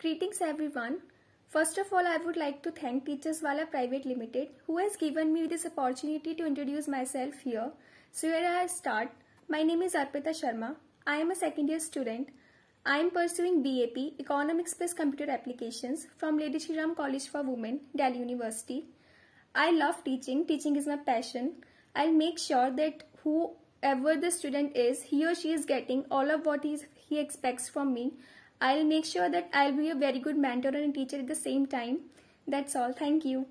Greetings everyone. First of all, I would like to thank Teacherswala Private Limited who has given me this opportunity to introduce myself here. So here I start. My name is Arpita Sharma. I am a second year student. I am pursuing BAP, Economics plus Computer Applications from Lady Shri Ram College for Women, Delhi University. I love teaching. Teaching is my passion. I'll make sure that whoever the student is, he or she is getting all of what he expects from me. I'll make sure that I'll be a very good mentor and teacher at the same time. That's all. Thank you.